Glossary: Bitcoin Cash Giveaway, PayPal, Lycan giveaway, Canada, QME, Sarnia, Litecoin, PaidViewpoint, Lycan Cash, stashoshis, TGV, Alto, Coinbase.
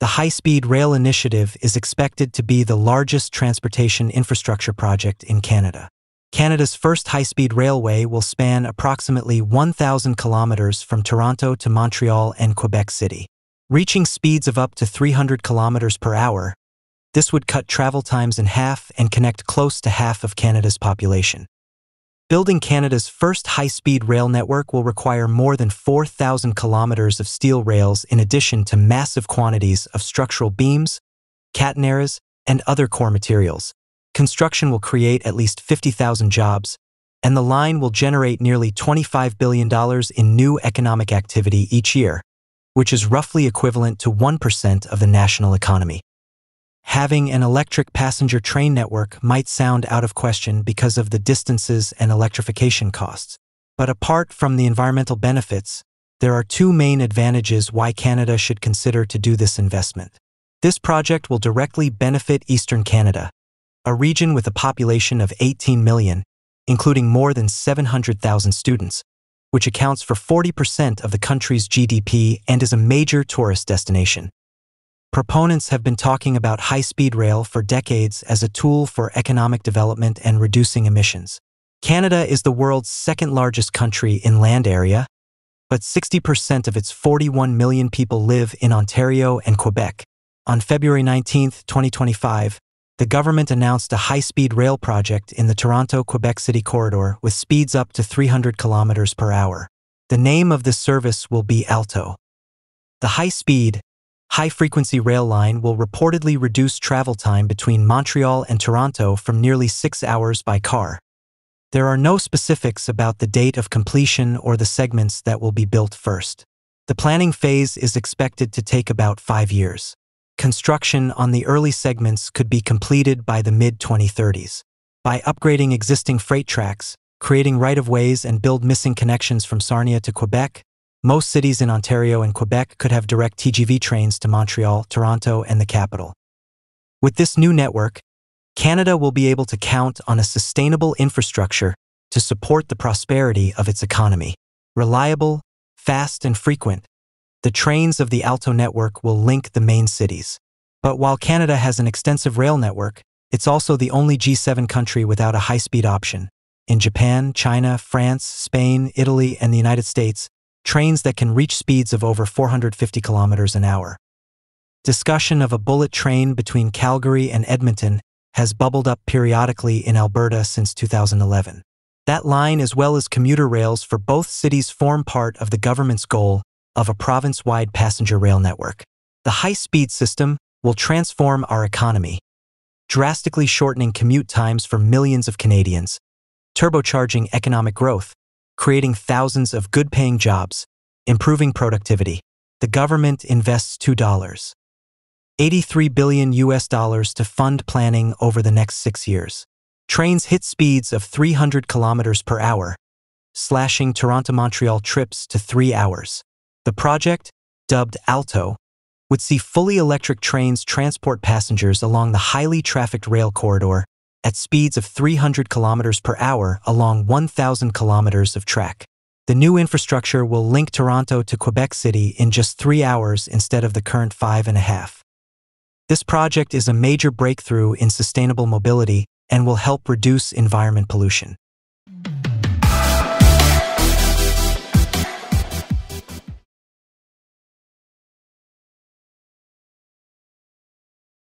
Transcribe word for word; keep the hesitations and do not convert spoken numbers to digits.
The high-speed rail initiative is expected to be the largest transportation infrastructure project in Canada. Canada's first high-speed railway will span approximately one thousand kilometers from Toronto to Montreal and Quebec City. Reaching speeds of up to three hundred kilometers per hour, this would cut travel times in half and connect close to half of Canada's population. Building Canada's first high-speed rail network will require more than four thousand kilometers of steel rails in addition to massive quantities of structural beams, catenaries, and other core materials. Construction will create at least fifty thousand jobs, and the line will generate nearly twenty-five billion dollars in new economic activity each year, which is roughly equivalent to one percent of the national economy. Having an electric passenger train network might sound out of question because of the distances and electrification costs. But apart from the environmental benefits, there are two main advantages why Canada should consider to do this investment. This project will directly benefit Eastern Canada, a region with a population of eighteen million, including more than seven hundred thousand students, which accounts for forty percent of the country's G D P and is a major tourist destination. Proponents have been talking about high-speed rail for decades as a tool for economic development and reducing emissions. Canada is the world's second-largest country in land area, but sixty percent of its forty-one million people live in Ontario and Quebec. On February nineteenth, twenty twenty-five, the government announced a high-speed rail project in the Toronto-Quebec City corridor with speeds up to three hundred kilometers per hour. The name of this service will be Alto. The high-speed, high-frequency rail line will reportedly reduce travel time between Montreal and Toronto from nearly six hours by car. There are no specifics about the date of completion or the segments that will be built first. The planning phase is expected to take about five years. Construction on the early segments could be completed by the mid twenty thirties. By upgrading existing freight tracks, creating right-of-ways and build missing connections from Sarnia to Quebec, most cities in Ontario and Quebec could have direct T G V trains to Montreal, Toronto, and the capital. With this new network, Canada will be able to count on a sustainable infrastructure to support the prosperity of its economy. Reliable, fast, and frequent, the trains of the Alto network will link the main cities. But while Canada has an extensive rail network, it's also the only G seven country without a high-speed option. In Japan, China, France, Spain, Italy, and the United States, trains that can reach speeds of over four hundred fifty kilometers an hour. Discussion of a bullet train between Calgary and Edmonton has bubbled up periodically in Alberta since two thousand eleven. That line, as well as commuter rails for both cities, form part of the government's goal of a province-wide passenger rail network. The high-speed system will transform our economy, drastically shortening commute times for millions of Canadians, turbocharging economic growth, creating thousands of good-paying jobs, improving productivity. The government invests two point eight three billion U S dollars to fund planning over the next six years. Trains hit speeds of three hundred kilometers per hour, slashing Toronto-Montreal trips to three hours. The project, dubbed Alto, would see fully electric trains transport passengers along the highly trafficked rail corridor at speeds of three hundred kilometers per hour along one thousand kilometers of track. The new infrastructure will link Toronto to Quebec City in just three hours instead of the current five and a half. This project is a major breakthrough in sustainable mobility and will help reduce environment pollution.